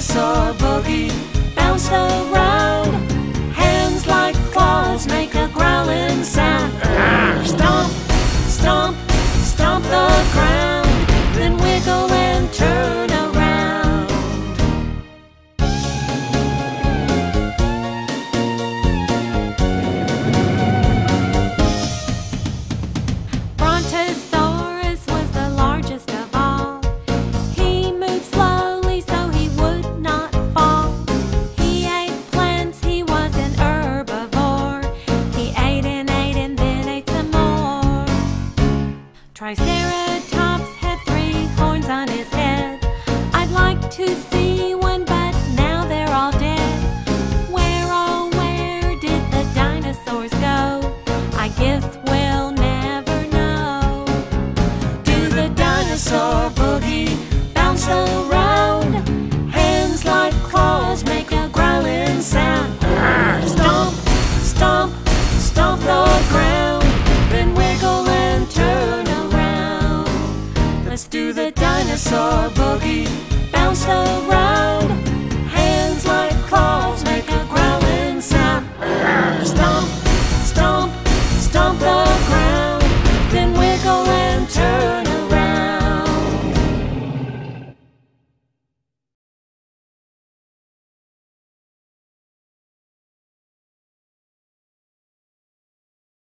dinosaur boogie, bounce around. Hands like claws make a growling sound. Stomp, stomp, stomp the ground, then wiggle and turn around. Brontosaurus was the largest of all. He moved slowly so he would not fall. He ate plants, he was an herbivore. He ate and then ate some more. Triceratops had 3 horns on his head. I'd like to see one, but now they're all dead. Where, oh where did the dinosaurs go? I guess we'll never know. Do the dinosaur boogie, bounce around. Hands like claws make a growling sound. Stomp, stomp, stomp the ground, then wiggle and turn around. Let's do the dinosaur boogie.